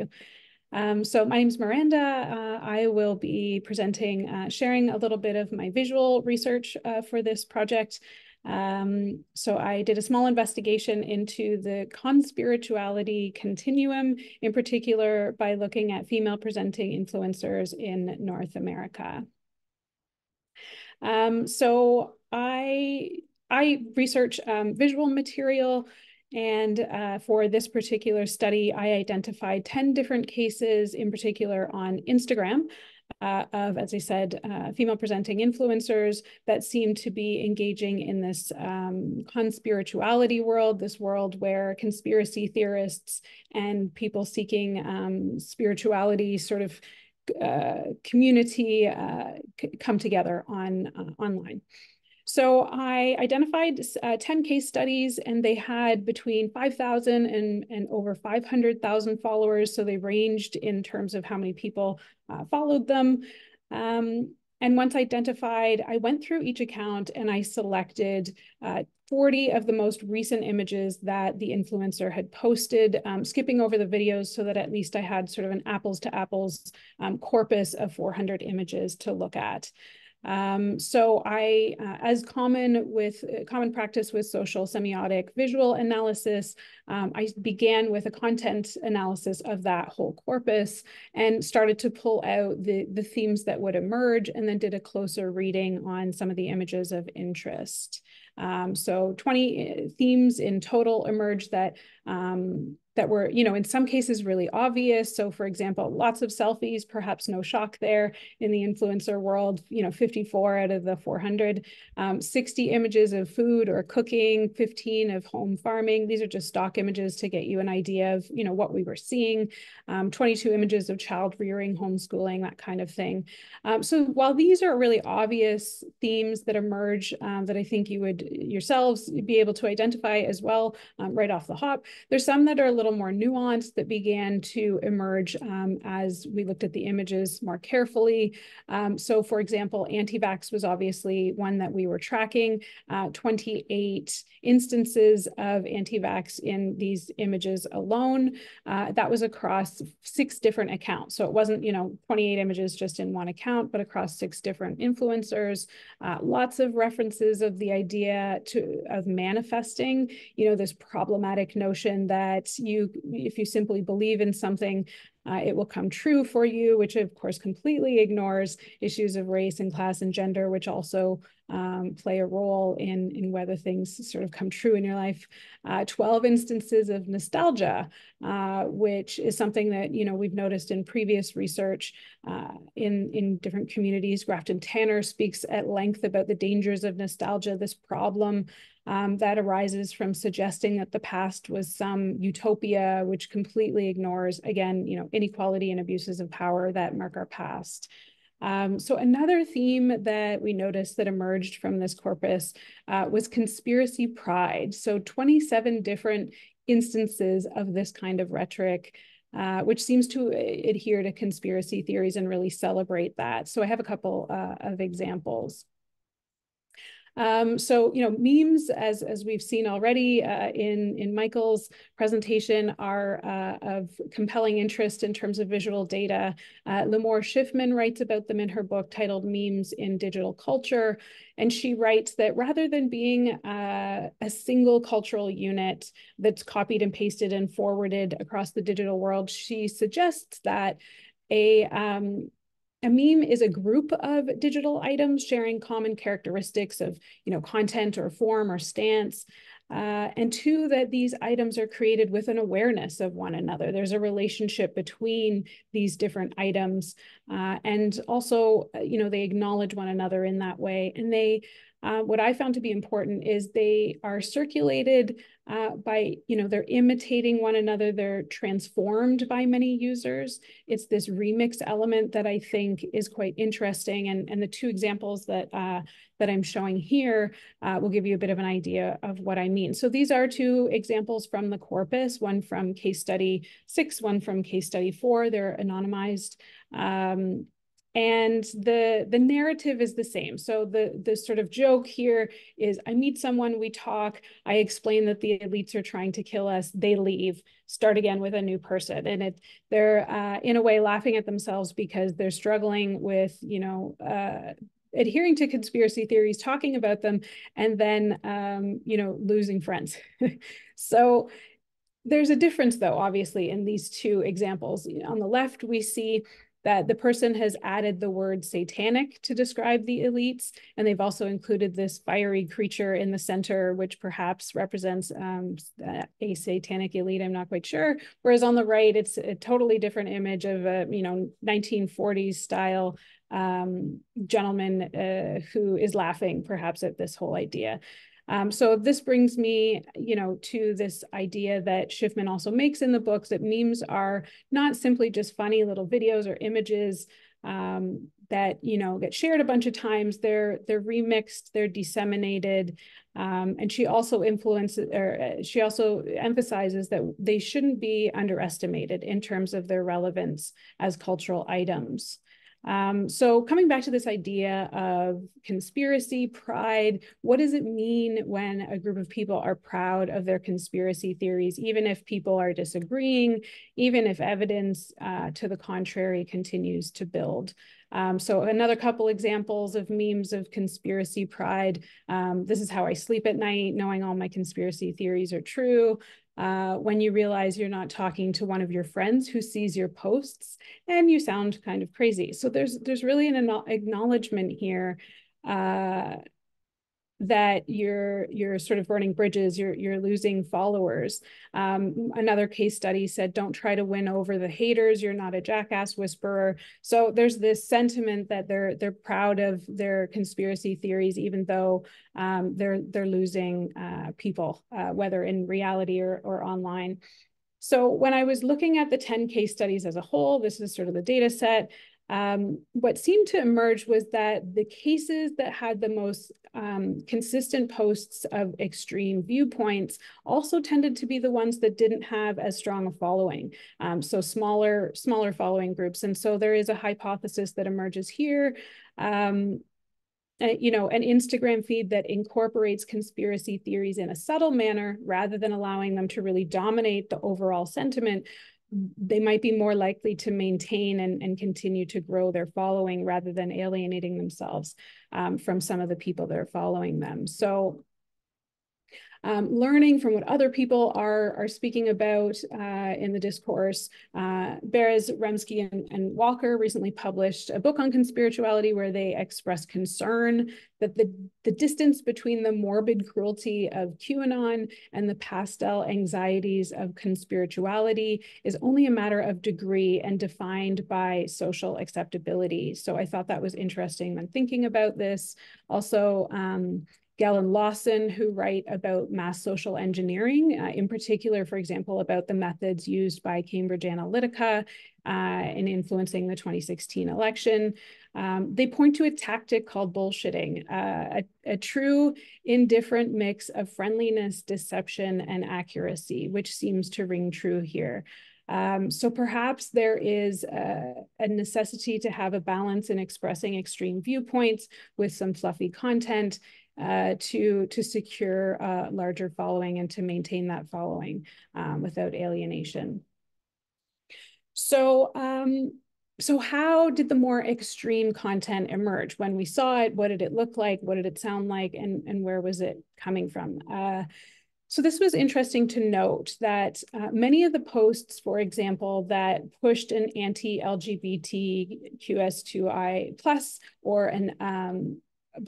Um, so my name is Miranda. Uh, I will be presenting, uh, sharing a little bit of my visual research uh, for this project. Um, so I did a small investigation into the conspirituality continuum, in particular by looking at female presenting influencers in North America. Um, so I, I research um, visual material, and uh, for this particular study, I identified ten different cases, in particular on Instagram, Uh, of, as I said, uh, female presenting influencers that seem to be engaging in this um, conspirituality world, this world where conspiracy theorists and people seeking um, spirituality sort of uh, community uh, come together on uh, online. So I identified uh, ten case studies, and they had between five thousand and, and over five hundred thousand followers. So they ranged in terms of how many people uh, followed them. Um, and once identified, I went through each account and I selected uh, forty of the most recent images that the influencer had posted, um, skipping over the videos so that at least I had sort of an apples to apples um, corpus of four hundred images to look at. Um, so I, uh, as common with uh, common practice with social semiotic visual analysis, um, I began with a content analysis of that whole corpus and started to pull out the, the themes that would emerge, and then did a closer reading on some of the images of interest. Um, so twenty themes in total emerged that, um, that were, you know, in some cases really obvious. So for example, lots of selfies, perhaps no shock there in the influencer world, you know, fifty-four out of the four hundred, um, sixty images of food or cooking, fifteen of home farming. These are just stock images to get you an idea of, you know, what we were seeing, um, twenty-two images of child rearing, homeschooling, that kind of thing. Um, so while these are really obvious themes that emerge um, that I think you would yourselves be able to identify as well um, right off the hop, there's some that are a little little more nuance that began to emerge um, as we looked at the images more carefully. Um, so for example, anti-vax was obviously one that we were tracking, uh, twenty-eight instances of anti-vax in these images alone. Uh, that was across six different accounts. So it wasn't, you know, twenty-eight images just in one account, but across six different influencers, uh, lots of references of the idea to, of manifesting, you know, this problematic notion that you, if you simply believe in something, Uh, it will come true for you, which of course completely ignores issues of race and class and gender, which also um, play a role in, in whether things sort of come true in your life. Uh, twelve instances of nostalgia, uh, which is something that, you know, we've noticed in previous research uh, in, in different communities. Grafton Tanner speaks at length about the dangers of nostalgia, this problem Um, that arises from suggesting that the past was some utopia, which completely ignores, again, you know, inequality and abuses of power that mark our past. Um, so another theme that we noticed that emerged from this corpus uh, was conspiracy pride. So twenty-seven different instances of this kind of rhetoric, Uh, which seems to adhere to conspiracy theories and really celebrate that. So I have a couple uh, of examples. Um, so, you know, memes, as, as we've seen already uh, in, in Michael's presentation, are uh, of compelling interest in terms of visual data. Uh, Limor Schiffman writes about them in her book titled Memes in Digital Culture, and she writes that rather than being uh, a single cultural unit that's copied and pasted and forwarded across the digital world, she suggests that a... Um, A meme is a group of digital items sharing common characteristics of, you know, content or form or stance. Uh, and two, that these items are created with an awareness of one another. There's a relationship between these different items. Uh, and also, you know, they acknowledge one another in that way. And they, uh, what I found to be important is they are circulated uh, by, you know, they're imitating one another. They're transformed by many users. It's this remix element that I think is quite interesting. And, and the two examples that uh, that I'm showing here uh, will give you a bit of an idea of what I mean. So these are two examples from the corpus, one from case study six, one from case study four. They're anonymized. Um, and the, the narrative is the same. So the, the sort of joke here is, I meet someone, we talk, I explain that the elites are trying to kill us, they leave, start again with a new person. And it, they're uh, in a way laughing at themselves because they're struggling with, you know, uh, adhering to conspiracy theories, talking about them, and then, um, you know, losing friends. So there's a difference, though, obviously, in these two examples. You know, on the left, we see that the person has added the word satanic to describe the elites, and they've also included this fiery creature in the center, which perhaps represents um, a satanic elite, I'm not quite sure. Whereas on the right, it's a totally different image of a, you know, nineteen forties style um, gentleman uh, who is laughing perhaps at this whole idea. Um, so this brings me, you know, to this idea that Schiffman also makes in the book, that memes are not simply just funny little videos or images um, that, you know, get shared a bunch of times. They're they're remixed, they're disseminated, um, and she also influences, or she also emphasizes that they shouldn't be underestimated in terms of their relevance as cultural items. Um, so coming back to this idea of conspiracy pride, what does it mean when a group of people are proud of their conspiracy theories, even if people are disagreeing, even if evidence uh, to the contrary continues to build? Um, so another couple examples of memes of conspiracy pride. Um, this is how I sleep at night, knowing all my conspiracy theories are true. Uh, when you realize you're not talking to one of your friends who sees your posts and you sound kind of crazy. So there's there's really an acknowledgement here uh, that you're you're sort of burning bridges, you're you're losing followers. Um, another case study said, don't try to win over the haters, you're not a jackass whisperer. So there's this sentiment that they're they're proud of their conspiracy theories, even though um, they're they're losing uh, people, uh, whether in reality or or online. So when I was looking at the ten case studies as a whole, this is sort of the data set. Um, what seemed to emerge was that the cases that had the most um, consistent posts of extreme viewpoints also tended to be the ones that didn't have as strong a following, um, so smaller, smaller following groups. And so there is a hypothesis that emerges here, um, Uh, you know, an Instagram feed that incorporates conspiracy theories in a subtle manner rather than allowing them to really dominate the overall sentiment, they might be more likely to maintain and, and continue to grow their following rather than alienating themselves um, from some of the people that are following them. So um, learning from what other people are, are speaking about uh, in the discourse, uh, Beres, Remsky, and, and Walker recently published a book on conspirituality where they expressed concern that the, the distance between the morbid cruelty of QAnon and the pastel anxieties of conspirituality is only a matter of degree and defined by social acceptability. So I thought that was interesting when thinking about this. Also, um, Gell and Lawson, who write about mass social engineering, uh, in particular, for example, about the methods used by Cambridge Analytica uh, in influencing the twenty sixteen election. Um, they point to a tactic called bullshitting, uh, a, a true indifferent mix of friendliness, deception, and accuracy, which seems to ring true here. Um, so perhaps there is a, a necessity to have a balance in expressing extreme viewpoints with some fluffy content, Uh, to, to secure a larger following and to maintain that following um, without alienation. So, um, so how did the more extreme content emerge? When we saw it, what did it look like? What did it sound like? And, and where was it coming from? Uh, So this was interesting to note that uh, many of the posts, for example, that pushed an anti-L G B T Q S two I plus or an um,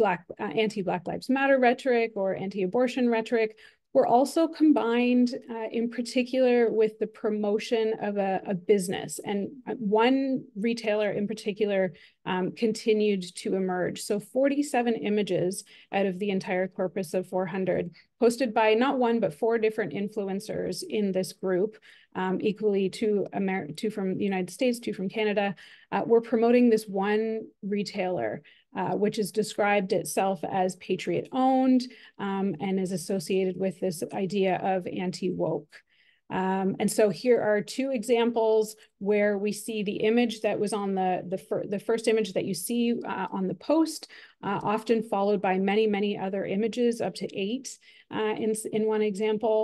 Black uh, anti-Black Lives Matter rhetoric or anti-abortion rhetoric were also combined uh, in particular with the promotion of a, a business. And one retailer in particular um, continued to emerge. So forty-seven images out of the entire corpus of four hundred posted by not one, but four different influencers in this group, um, equally two, Amer two from the United States, two from Canada, uh, were promoting this one retailer, Uh, which is described itself as patriot-owned um, and is associated with this idea of anti-woke. Um, and so here are two examples where we see the image that was on the, the, fir the first image that you see uh, on the post, uh, often followed by many, many other images, up to eight uh, in, in one example.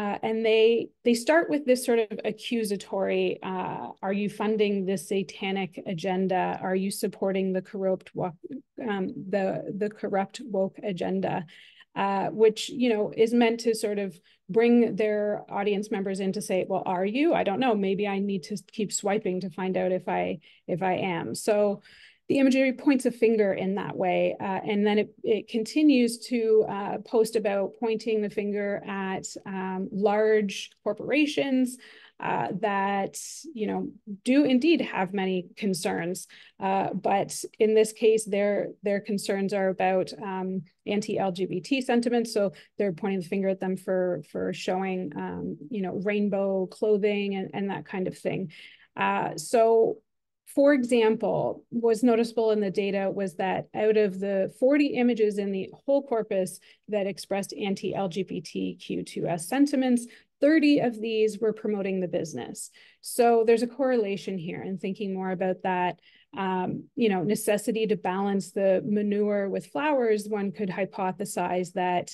Uh, and they, they start with this sort of accusatory, uh, are you funding this satanic agenda? Are you supporting the corrupt woke, um, the, the corrupt woke agenda? Uh, which, you know, is meant to sort of bring their audience members in to say, well, are you? I don't know, maybe I need to keep swiping to find out if I, if I am. So the imagery points a finger in that way, uh, and then it, it continues to uh, post about pointing the finger at um, large corporations uh, that, you know, do indeed have many concerns, uh, but in this case, their their concerns are about um, anti-L G B T sentiments. So they're pointing the finger at them for for showing, um, you know, rainbow clothing and, and that kind of thing. Uh, so. For example, what's noticeable in the data was that out of the forty images in the whole corpus that expressed anti-L G B T Q two S sentiments, thirty of these were promoting the business. So there's a correlation here, and thinking more about that, um, you know, necessity to balance the manure with flowers, one could hypothesize that,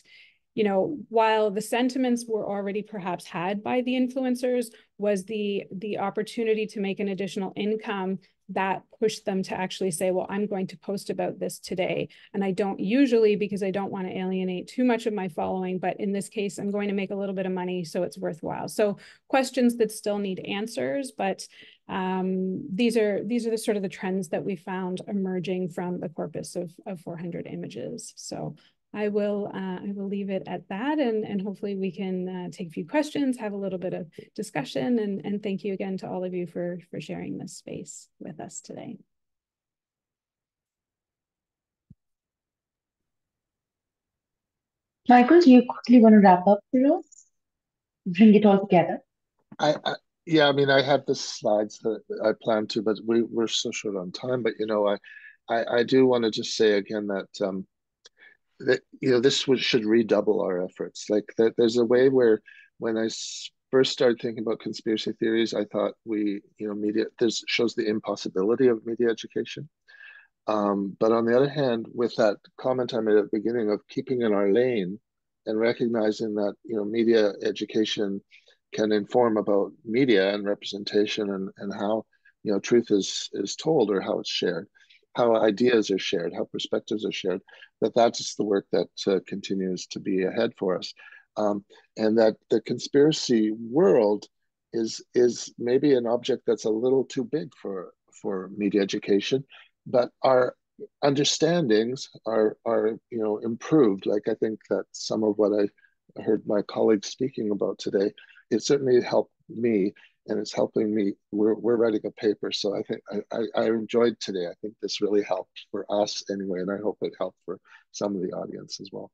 you know, while the sentiments were already perhaps had by the influencers, was the, the opportunity to make an additional income that pushed them to actually say, well, I'm going to post about this today. And I don't usually, because I don't want to alienate too much of my following, but in this case, I'm going to make a little bit of money, so it's worthwhile. So questions that still need answers, but um, these are these are the sort of the trends that we found emerging from the corpus of, of four hundred images. So I will, uh, I will leave it at that, and, and hopefully we can uh, take a few questions, have a little bit of discussion, and, and thank you again to all of you for, for sharing this space with us today. Michael, do you quickly want to wrap up for us? Bring it all together. I, I, Yeah, I mean, I have the slides that I planned to, but we, we're so short on time. But, you know, I, I, I do want to just say again that, um, that you know, this would, should redouble our efforts. Like that, there's a way where when I first started thinking about conspiracy theories, I thought we, you know, media, this shows the impossibility of media education. Um, but on the other hand, with that comment I made at the beginning of keeping in our lane and recognizing that, you know, media education can inform about media and representation and, and how, you know, truth is, is told or how it's shared, how ideas are shared, how perspectives are shared, that that's the work that uh, continues to be ahead for us. Um, and that the conspiracy world is, is maybe an object that's a little too big for, for media education, but our understandings are, are, you know, improved. Like, I think that some of what I heard my colleagues speaking about today, it certainly helped me, and it's helping me. We're, we're writing a paper. So I think I, I, I enjoyed today. I think this really helped for us anyway, and I hope it helped for some of the audience as well.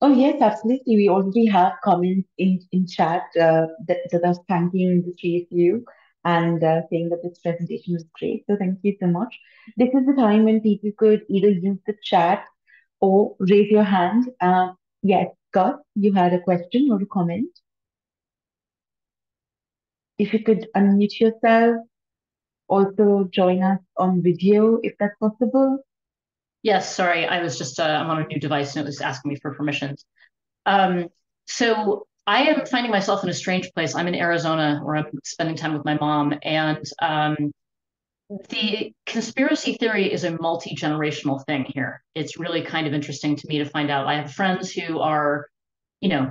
Oh, yes, absolutely. We already have comments in, in chat uh, that, that are thanking the three of you and uh, saying that this presentation was great. So thank you so much. This is the time when people could either use the chat or raise your hand. Uh, yes, Scott, you had a question or a comment. If you could unmute yourself, also join us on video if that's possible. Yes, sorry, I was just, uh, I'm on a new device and it was asking me for permissions. Um, so I am finding myself in a strange place. I'm in Arizona where I'm spending time with my mom, and um, the conspiracy theory is a multi-generational thing here. It's really kind of interesting to me to find out. I have friends who are, you know,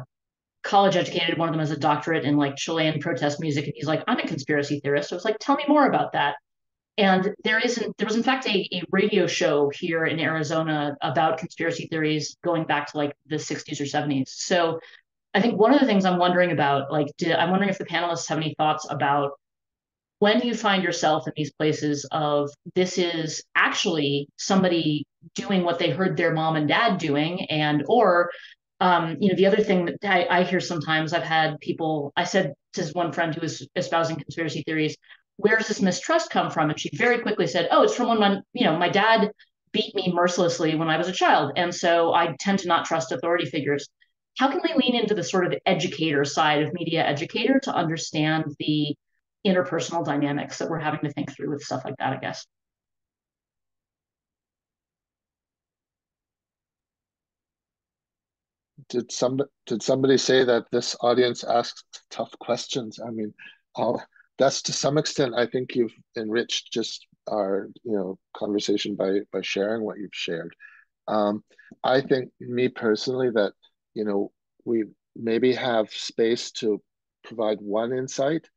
college educated. One of them has a doctorate in like Chilean protest music, and he's like, I'm a conspiracy theorist. So it's like, tell me more about that. And there isn't, there was in fact a, a radio show here in Arizona about conspiracy theories going back to like the sixties or seventies. So I think one of the things I'm wondering about, like, did, I'm wondering if the panelists have any thoughts about when you find yourself in these places of this is actually somebody doing what they heard their mom and dad doing, and or Um, you know, the other thing that I, I hear sometimes, I've had people, I said to one friend who was espousing conspiracy theories, where does this mistrust come from? And she very quickly said, oh, it's from when my, you know, my dad beat me mercilessly when I was a child. And so I tend to not trust authority figures. How can we lean into the sort of educator side of media educator to understand the interpersonal dynamics that we're having to think through with stuff like that, I guess? Did some did somebody say that this audience asks tough questions? I mean, uh, that's to some extent. I think you've enriched just our you know conversation by by sharing what you've shared. Um, I think me personally that you know we maybe have space to provide one insight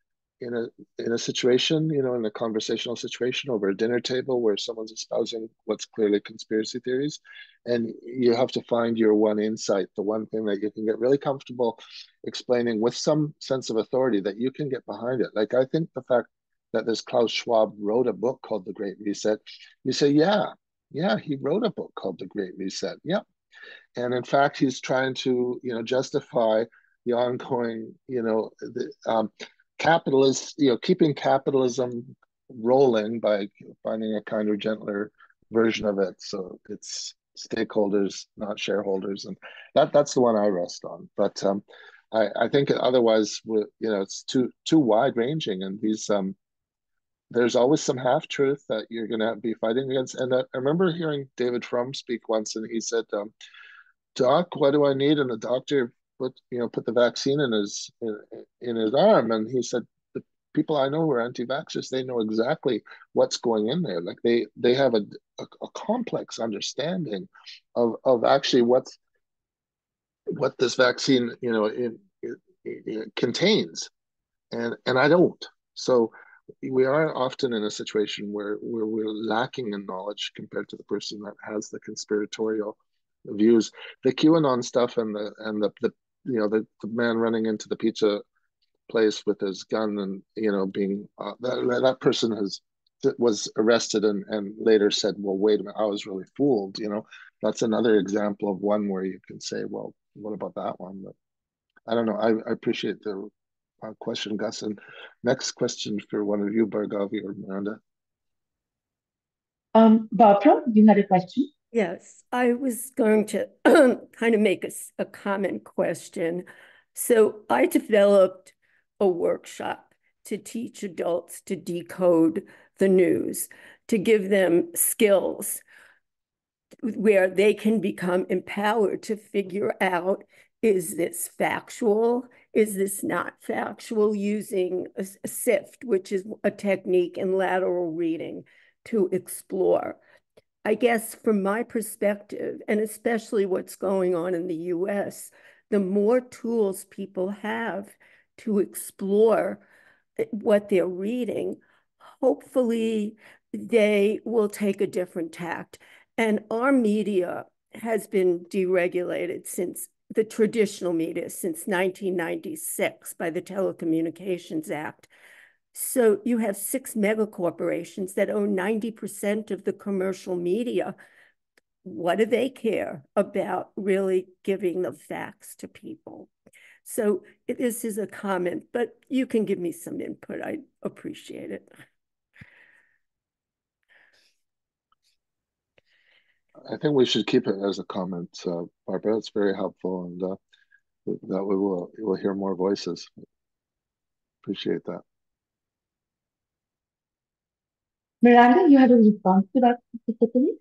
in a in a situation you know in a conversational situation over a dinner table where someone's espousing what's clearly conspiracy theories, and you have to find your one insight, the one thing that you can get really comfortable explaining with some sense of authority that you can get behind it. Like, I think the fact that this Klaus Schwab wrote a book called The Great Reset, you say, yeah, yeah, he wrote a book called The Great Reset, yeah, and in fact he's trying to you know justify the ongoing you know the um capitalist, you know, keeping capitalism rolling by finding a kinder, gentler version of it. So it's stakeholders, not shareholders, and that—that's the one I rest on. But um, I, I think otherwise, you know, it's too too wide-ranging, and these um, there's always some half-truth that you're going to be fighting against. And I, I remember hearing David Frum speak once, and he said, um, "Doc, what do I need?" And the doctor put you know put the vaccine in his in, in his arm, and he said, the people I know who are anti-vaxxers, they know exactly what's going in there. Like they they have a, a, a complex understanding of of actually what's what this vaccine you know it, it, it contains, and and I don't. So we are often in a situation where where we're lacking in knowledge compared to the person that has the conspiratorial views. The QAnon stuff and the and the, the you know the, the man running into the pizza place with his gun and you know being uh, that that person has was arrested and and later said, well, wait a minute, I was really fooled. You know that's another example of one where you can say, well, what about that one? But I don't know. I, I appreciate the uh, question, Gus. And next question for one of you, Bhargavi or Miranda. Um, Barbara, you had a question? Yes, I was going to kind of make a, a common question. So I developed a workshop to teach adults to decode the news, to give them skills where they can become empowered to figure out, is this factual? Is this not factual? Using a, a SIFT, which is a technique in lateral reading to explore. I guess from my perspective, and especially what's going on in the U S, the more tools people have to explore what they're reading, hopefully they will take a different tact. And our media has been deregulated since the traditional media, since nineteen ninety-six by the Telecommunications Act. So you have six mega corporations that own ninety percent of the commercial media. What do they care about really giving the facts to people? So this is a comment, but you can give me some input. I appreciate it. I think we should keep it as a comment, uh, Barbara. It's very helpful, and uh, that we will we'll hear more voices. Appreciate that. Miranda, you had a response to that specifically?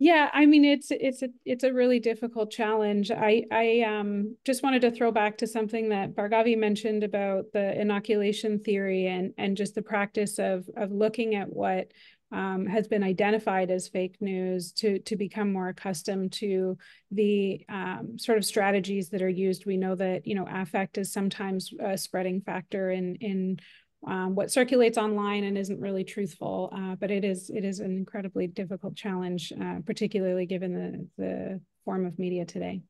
Yeah, I mean, it's it's a it's a really difficult challenge. I I um just wanted to throw back to something that Bhargavi mentioned about the inoculation theory and and just the practice of of looking at what um has been identified as fake news to to become more accustomed to the um sort of strategies that are used. We know that, you know, affect is sometimes a spreading factor in in Um, what circulates online and isn't really truthful, uh, but it is it is an incredibly difficult challenge, uh, particularly given the, the form of media today.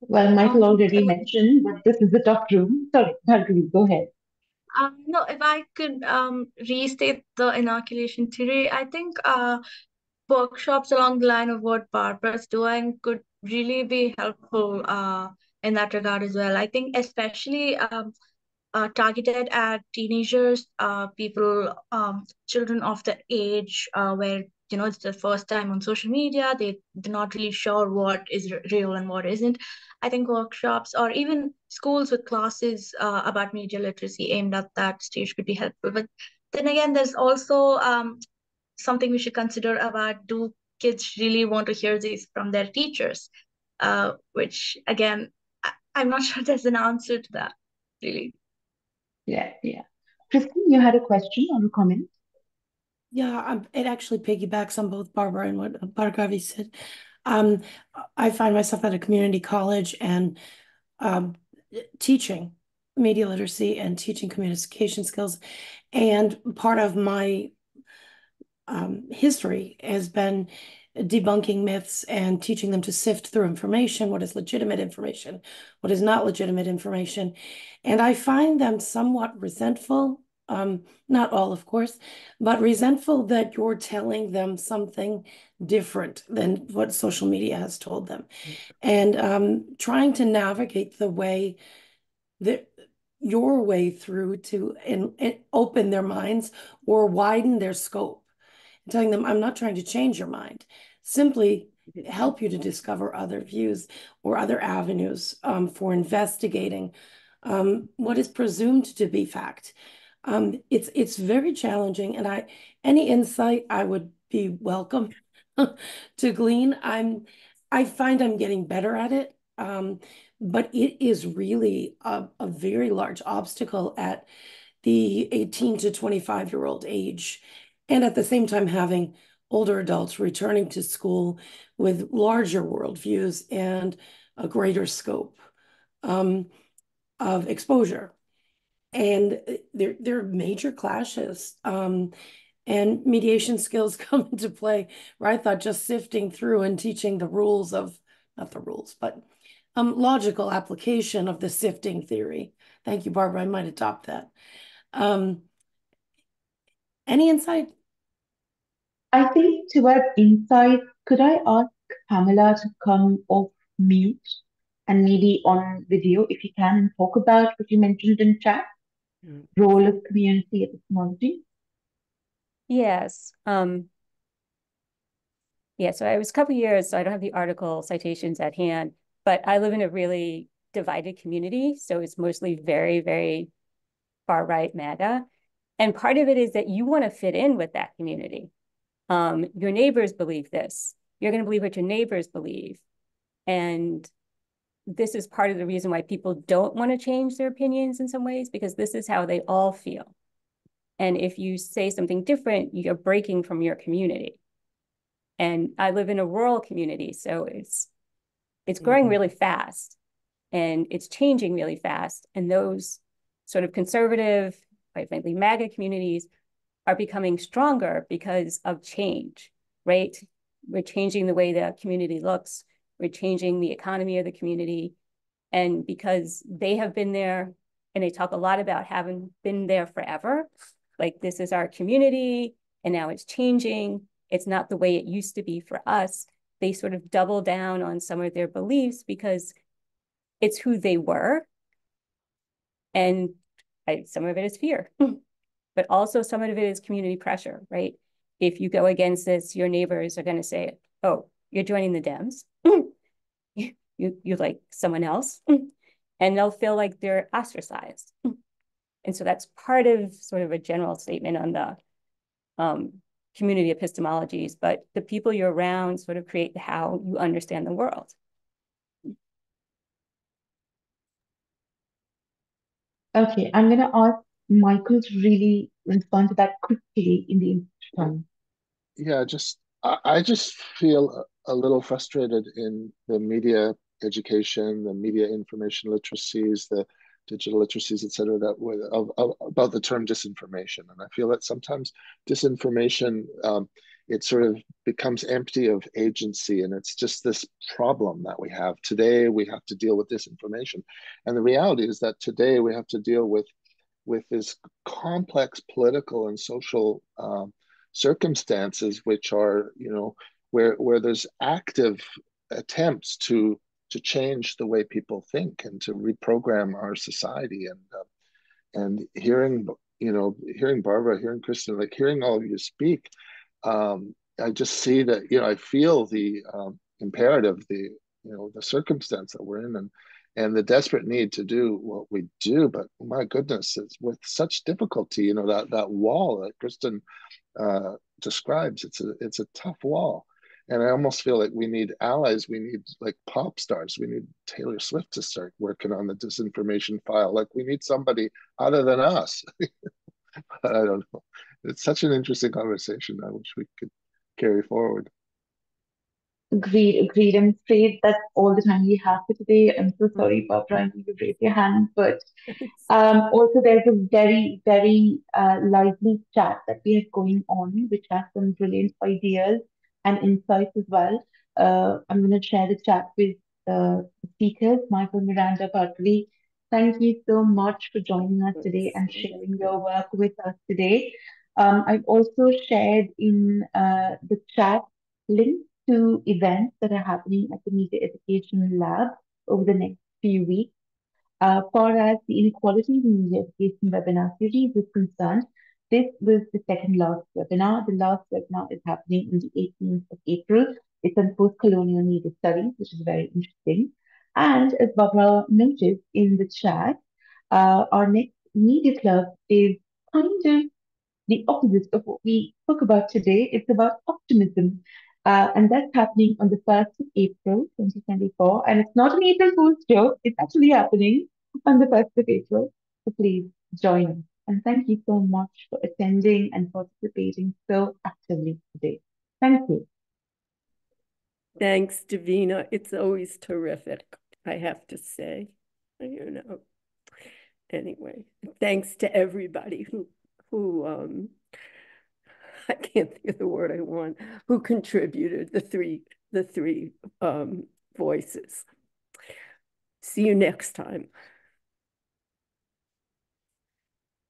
Well, Michael already mentioned that this is a tough room. Sorry, Bhargavi, go ahead. Um, no, if I could um, restate the inoculation theory, I think uh, workshops along the line of what Barbara's doing could really be helpful uh, in that regard as well. I think especially um, Uh, targeted at teenagers, uh, people, um, children of the age uh, where, you know, it's the first time on social media, they, they're not really sure what is real and what isn't. I think workshops or even schools with classes uh, about media literacy aimed at that stage could be helpful. But then again, there's also um, something we should consider about, do kids really want to hear this from their teachers? Uh, which, again, I, I'm not sure there's an answer to that, really. Yeah, yeah. Kristen, you had a question or a comment? Yeah, um, it actually piggybacks on both Barbara and what Bhargavi said. Um, I find myself at a community college and um, teaching media literacy and teaching communication skills. And part of my um, history has been debunking myths and teaching them to sift through information, what is legitimate information, what is not legitimate information. And I find them somewhat resentful, um, not all, of course, but resentful that you're telling them something different than what social media has told them. And um, trying to navigate the way that your way through to in, in open their minds or widen their scope. Telling them, I'm not trying to change your mind, simply help you to discover other views or other avenues um, for investigating um, what is presumed to be fact. Um, it's it's very challenging, and I any insight I would be welcome to glean. I'm I find I'm getting better at it, um, but it is really a, a very large obstacle at the eighteen to twenty-five year old age. And at the same time, having older adults returning to school with larger worldviews and a greater scope um, of exposure. And there, there are major clashes um, and mediation skills come into play, where I thought just sifting through and teaching the rules of, not the rules, but um, logical application of the sifting theory. Thank you, Barbara, I might adopt that. Um, any insight? I think towards insight, could I ask Pamela to come off mute? and maybe on video, if you can, talk about what you mentioned in chat, mm. role of community and technology. Yes. Um, yeah, so I was a couple of years, so I don't have the article citations at hand, but I live in a really divided community. So it's mostly very, very far-right MAGA. And part of it is that you want to fit in with that community. Um, your neighbors believe this. You're going to believe what your neighbors believe. And this is part of the reason why people don't want to change their opinions in some ways, because this is how they all feel. And if you say something different, you're breaking from your community. And I live in a rural community, so it's it's growing mm-hmm. really fast, and it's changing really fast. And those sort of conservative, quite frankly, MAGA communities are becoming stronger because of change, right? We're changing the way the community looks. We're changing the economy of the community. And because they have been there, and they talk a lot about having been there forever, like this is our community, and now it's changing. It's not the way it used to be for us. They sort of double down on some of their beliefs because it's who they were. And I, some of it is fear, but also some of it is community pressure, right? If you go against this, your neighbors are going to say, oh, you're joining the Dems. you, you're like someone else. And they'll feel like they're ostracized. And so that's part of sort of a general statement on the um, community epistemologies, but the people you're around sort of create how you understand the world. Okay, I'm gonna ask Michael to really respond to that quickly in the interim. Yeah, just I, I just feel a little frustrated in the media education, the media information literacies, the digital literacies, et cetera, that with, of, of, about the term disinformation. And I feel that sometimes disinformation, um, it sort of becomes empty of agency. And it's just this problem that we have. Today, we have to deal with disinformation. And the reality is that today we have to deal with, with this complex political and social um, circumstances, which are, you know, where, where there's active attempts to to change the way people think and to reprogram our society. And uh, and hearing, you know, hearing Barbara, hearing Kristen, like hearing all of you speak, um, I just see that, you know, I feel the um, imperative, the, you know, the circumstance that we're in and, and the desperate need to do what we do. But my goodness, it's with such difficulty, you know, that, that wall that Kristen uh, describes, it's a, it's a tough wall. And I almost feel like we need allies. We need like pop stars. We need Taylor Swift to start working on the disinformation file. Like we need somebody other than us. But I don't know. It's such an interesting conversation. I wish we could carry forward. Agreed, agreed. I'm afraid that's all the time we have for today. I'm so sorry, Barbara, I'm going to raise your hand. But um, also there's a very, very uh, lively chat that we have going on, which has some brilliant ideas and insights as well. Uh, I'm going to share the chat with the speakers, Michael, Miranda, Bhargavi. Thank you so much for joining us today and sharing your work with us today. Um, I've also shared in uh, the chat links to events that are happening at the Media Education Lab over the next few weeks. Uh, far as the inequality in the media education webinar series is concerned, this was the second last webinar. The last webinar is happening on the eighteenth of April. It's on post-colonial media studies, which is very interesting. And as Barbara noted in the chat, uh, our next media club is kind of the opposite of what we spoke about today. It's about optimism. Uh, and that's happening on the first of April twenty twenty-four. And it's not an April Fool's joke. It's actually happening on the first of April. So please join us. And thank you so much for attending and participating so actively today. Thank you. Thanks, Davina. It's always terrific, I have to say. You know, anyway, thanks to everybody who, who um, I can't think of the word I want, who contributed the three, the three um, voices. See you next time.